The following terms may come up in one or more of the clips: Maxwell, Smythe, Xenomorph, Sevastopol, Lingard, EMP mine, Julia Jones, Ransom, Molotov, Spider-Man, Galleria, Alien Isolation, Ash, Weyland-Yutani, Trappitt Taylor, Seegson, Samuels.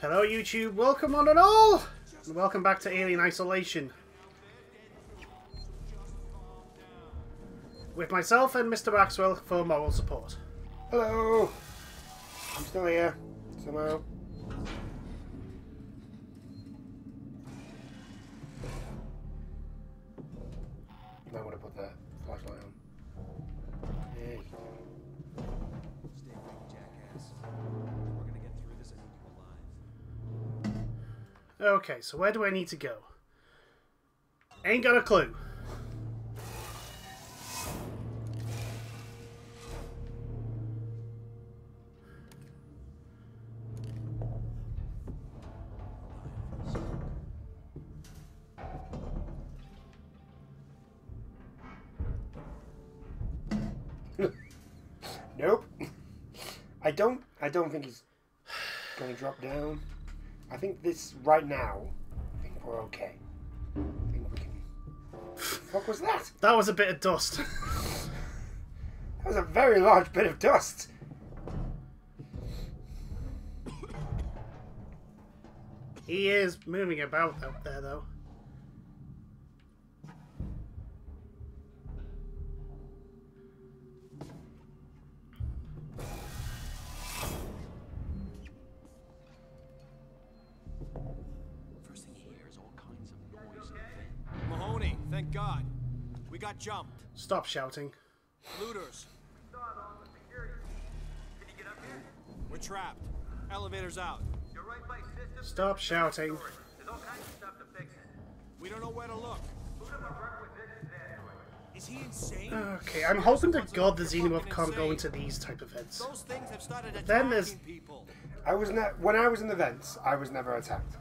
Hello YouTube, welcome on and all! And welcome back to Alien Isolation. With myself and Mr. Maxwell for moral support. Hello! I'm still here, somehow. You might want to put that flashlight on. There you go. Stay awake, jackass. We're gonna get through this and keep you alive. Okay, so where do I need to go? Ain't got a clue. Nope. I don't think he's gonna drop down. I think this right now. I think we're okay. I think we can. What was that? That was a bit of dust. That was a very large bit of dust. He is moving about out there, though. God, we got jumped. Stop shouting. Looters. We're trapped. Elevator's out. You're right by system. Stop shouting. There's all kinds of stuff to fix. We don't know where to look. Is he insane? Okay, I'm hoping to God the Xenomorph can't go into these type of vents. Those things have started attacking people. When I was in the vents, I was never attacked.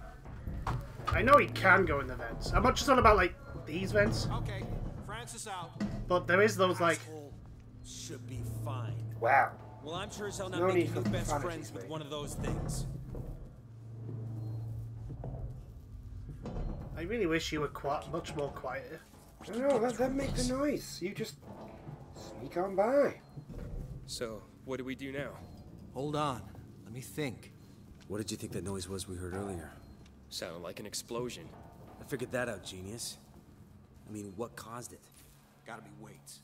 I know he can go in the vents. I'm not just on about like these vents. Okay, Francis out. But there is those like should be fine. Wow. Well, I'm sure as hell not making the best friends with one of those things. I really wish you were much more quiet. No, let them make the noise. You just sneak on by. So, what do we do now? Hold on. Let me think. What did you think that noise was we heard earlier? Sounded like an explosion. I figured that out, genius. I mean, what caused it? Gotta be weights.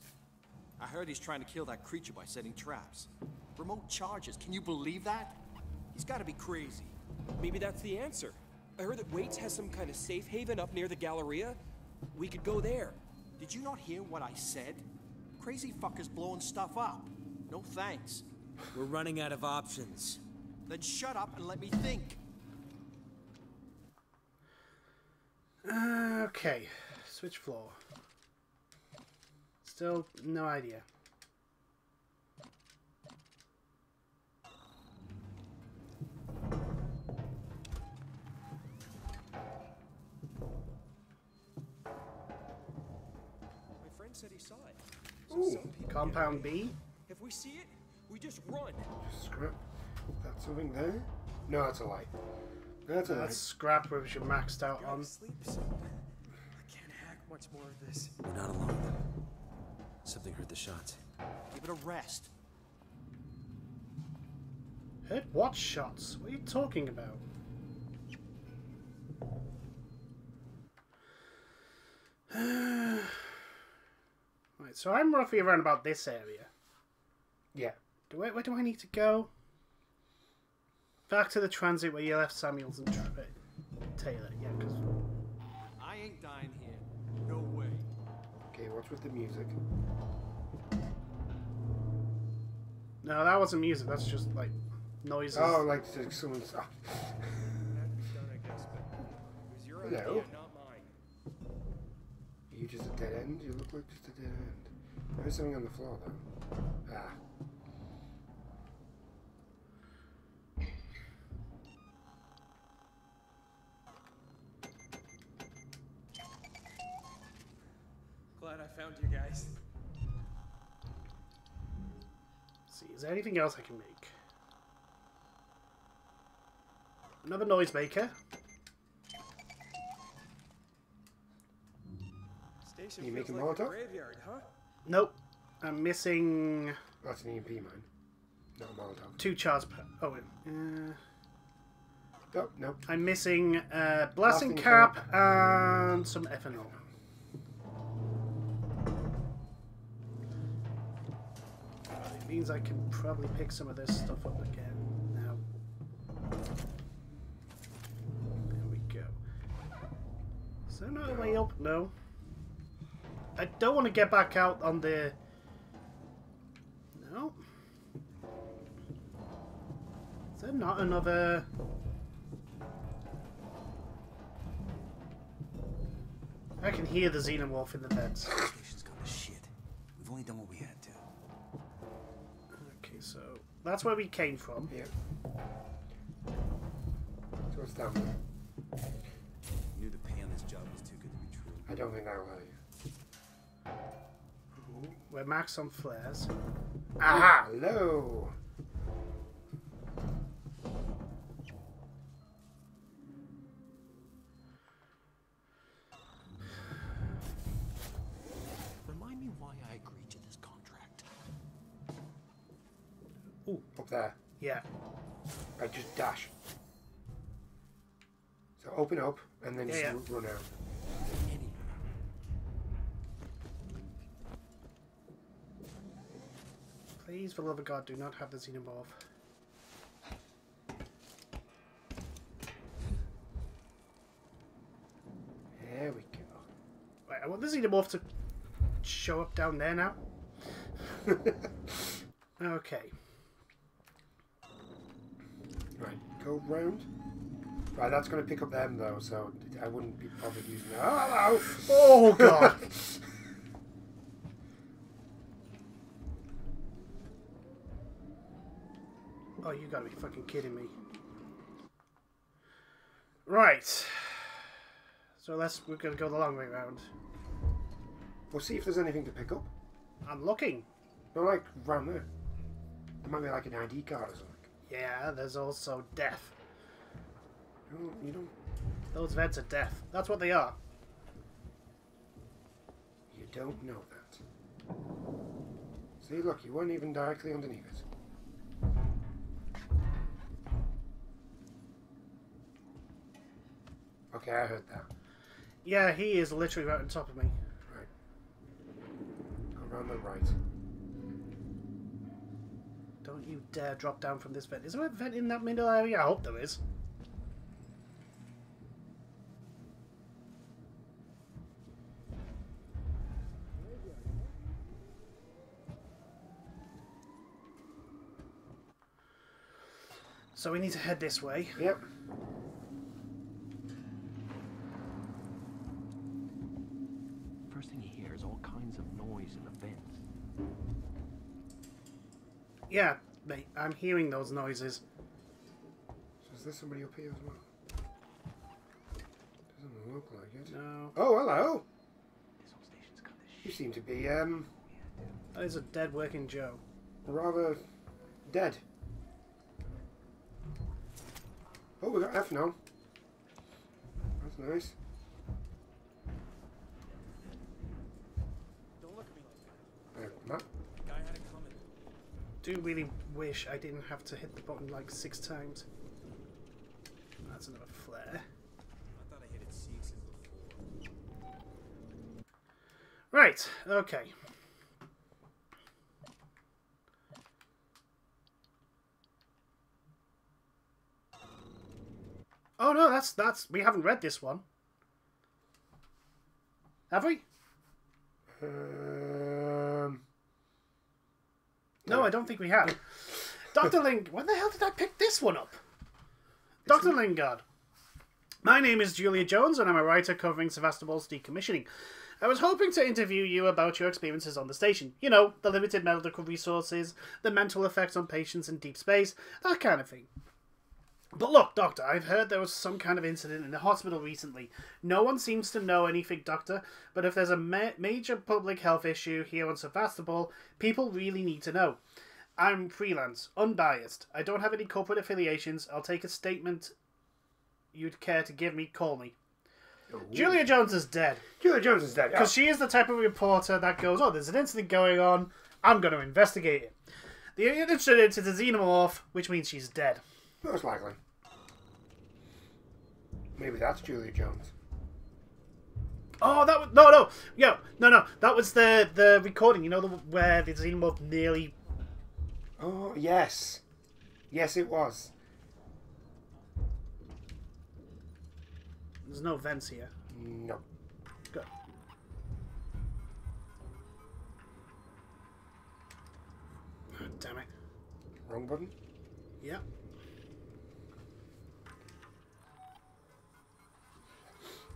I heard he's trying to kill that creature by setting traps. Remote charges, can you believe that? He's gotta be crazy. Maybe that's the answer. I heard that Waits has some kind of safe haven up near the Galleria. We could go there. Did you not hear what I said? Crazy fuckers blowing stuff up. No thanks. We're running out of options. Then shut up and let me think. Okay. Switch floor. Still no idea. My friend said he saw it. Ooh, compound B. If we see it, we just run. Scrap. That's something there. No, that's a light. That's a light. Scrap which you're maxed out on. Much more of this. We're not alone. Something heard the shots. Give it a rest. Heard what shots? What are you talking about? Right, so I'm roughly around about this area. Yeah. Where do I need to go? Back to the transit where you left Samuels and Trappitt Taylor. Yeah, because I ain't dying here. No way. Okay, what's with the music? No, that wasn't music. That's just like noises. Oh, like someone's. That's done, I guess. It was your idea, not mine. Are you just a dead end? You look like just a dead end. There's something on the floor, though. Ah. Glad I found you guys. See, is there anything else I can make? Another noise maker. Station you making like Molotov? Graveyard, huh? Nope. I'm missing. That's an EMP mine. Not a Molotov. Two charges. Oh wait. Oh, no. I'm missing blasting cap and some ethanol. It means I can probably pick some of this stuff up again now. There we go. Is there another way up? No. I don't want to get back out on the... No. Is there not another... I can hear the xenomorph in the vents. She's got the shit. We've only done what we had to. Okay, so that's where we came from. Here. So what's that one? You knew the pay on this job was too good to be true. I don't think I will. We're max on flares. Aha! Hello! Remind me why I agreed to this contract. Ooh. Up there. Yeah. I just dash. So open up and then just run out. Please, for the love of God, do not have the xenomorph. There we go. Right, I want the xenomorph to show up down there now. Okay. Right, go round. Right, that's going to pick up them, though, so I wouldn't be bothered using that. Oh, hello! Oh, God! Oh, you gotta be fucking kidding me. Right. So we're gonna go the long way round. We'll see if there's anything to pick up. I'm looking. But like, round there. There might be like an ID card or something. Yeah, there's also death. You don't... Those vents are death. That's what they are. You don't know that. See, look, you weren't even directly underneath it. Okay, I heard that. Yeah, he is literally right on top of me. Right. Go around the right. Don't you dare drop down from this vent. Is there a vent in that middle area? I hope there is. So we need to head this way. Yep. Yeah, mate, I'm hearing those noises. So is there somebody up here as well? Doesn't look like it. No. Oh, hello! This whole station's got this shit. You seem to be, That is a dead working Joe. Rather... dead. Oh, we got F now. That's nice. Don't look at me like that. I do really wish I didn't have to hit the button like 6 times. That's another flare. I thought I hit it 6 times before. Right, okay. Oh no, that's we haven't read this one. Have we? No, I don't think we have. Dr. Lingard. When the hell did I pick this one up? Dr. Lingard. My name is Julia Jones, and I'm a writer covering Sevastopol's decommissioning. I was hoping to interview you about your experiences on the station. You know, the limited medical resources, the mental effects on patients in deep space, that kind of thing. But look, Doctor, I've heard there was some kind of incident in the hospital recently. No one seems to know anything, Doctor, but if there's a major public health issue here on Sevastopol, people really need to know. I'm freelance, unbiased. I don't have any corporate affiliations. I'll take a statement you'd care to give me. Call me. Ooh. Julia Jones is dead. Julia Jones is dead. Because she is the type of reporter that goes, oh, there's an incident going on. I'm going to investigate it. The incident is a xenomorph, which means she's dead. Most likely. Maybe that's Julia Jones. Oh, that was... No. Yeah, no. That was the recording, you know, where the Xenomorph nearly... Oh, yes. Yes, it was. There's no vents here. No. Good. Oh, damn it. Wrong button? Yeah.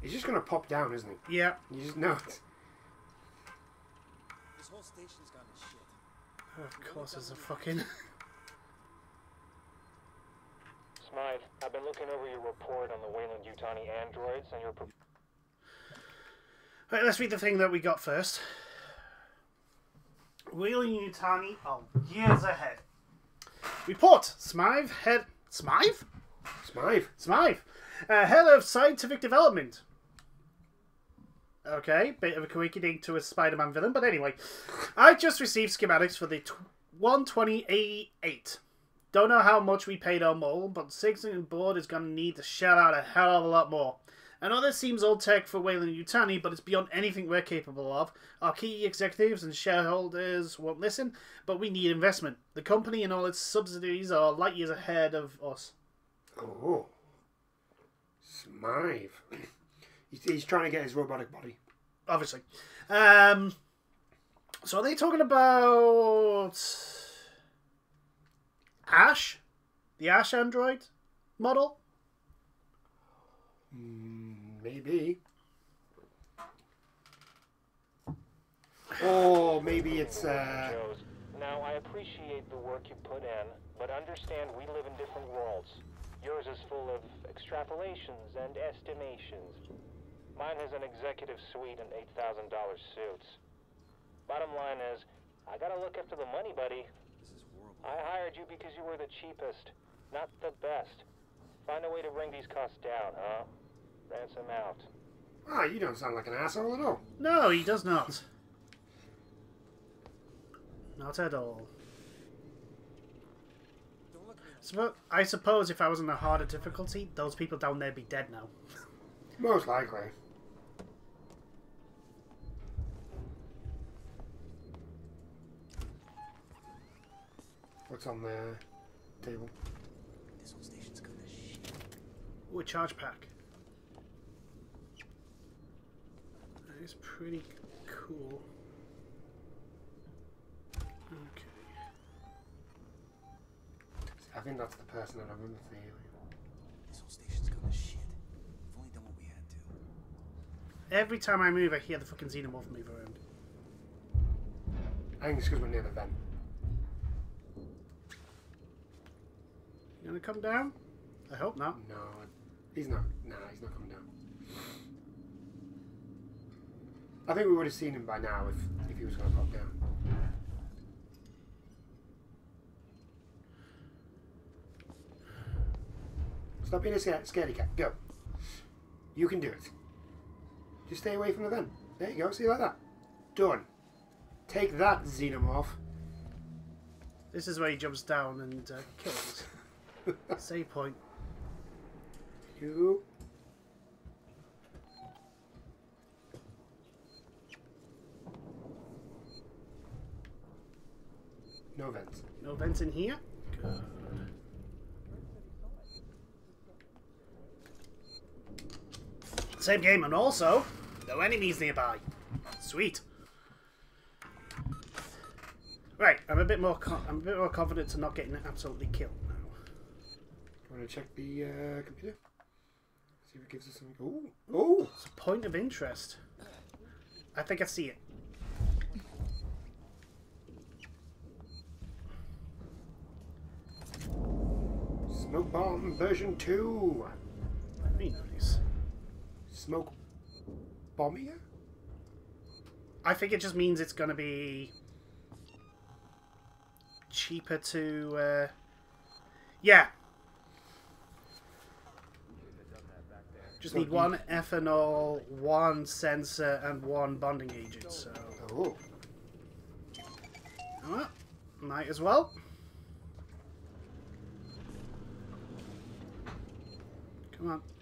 He's just gonna pop down, isn't he? Yeah. You just know it. This whole station's gone to shit. Oh, of course, there's a fucking. Smythe, I've been looking over your report on the Weyland-Yutani androids and your. Right, let's read the thing that we got first. Weyland-Yutani are years ahead. Report, Smythe, head. Smythe? Smythe. Head of scientific development. Okay, bit of a quirky ding to a Spider-Man villain, but anyway. I just received schematics for the 12088. Don't know how much we paid on mole, but Seegson board is going to need to shell out a hell of a lot more. I know this seems old tech for Weyland-Yutani, but it's beyond anything we're capable of. Our key executives and shareholders won't listen, but we need investment. The company and all its subsidiaries are light years ahead of us. Oh. Smythe. He's trying to get his robotic body. Obviously. So are they talking about... Ash? The Ash android model? Maybe. Oh, maybe it's... Now, I appreciate the work you put in, but understand we live in different worlds. Yours is full of extrapolations and estimations. Mine has an executive suite and $8,000 suits. Bottom line is, I gotta look after the money, buddy. This is horrible. I hired you because you were the cheapest, not the best. Find a way to bring these costs down, huh? Ransom out. Ah, you don't sound like an asshole at all. No, he does not. Not at all. I suppose if I was in a harder difficulty, those people down there would be dead now. Most likely. What's on the table? This whole station's gonna shit. Ooh, a charge pack. That is pretty cool. Okay. I think that's the person that I remember the alien. This whole station's gone to shit. We've only done what we had to. Every time I move, I hear the fucking Xenomorph move around. I think it's because we're near the vent. You gonna come down? I hope not. No, he's not. Nah, he's not coming down. I think we would have seen him by now if he was gonna pop down. Stop being a scaredy cat. Go. You can do it. Just stay away from the vent. There you go. See, like that. Done. Take that, Xenomorph. This is where he jumps down and kills. Save point. You. No vents. No vents in here? Good. Same game, and also, no enemies nearby. Sweet. Right, I'm a bit more confident to not getting absolutely killed now. Do you want to check the computer? See if it gives us something. Ooh, ooh! It's a point of interest. I think I see it. Smoke bomb version 2. Very nice. Smoke bombier? I think it just means it's going to be cheaper to... Yeah. Just need one ethanol, one sensor, and one bonding agent. So. Oh. Well, might as well. Come on.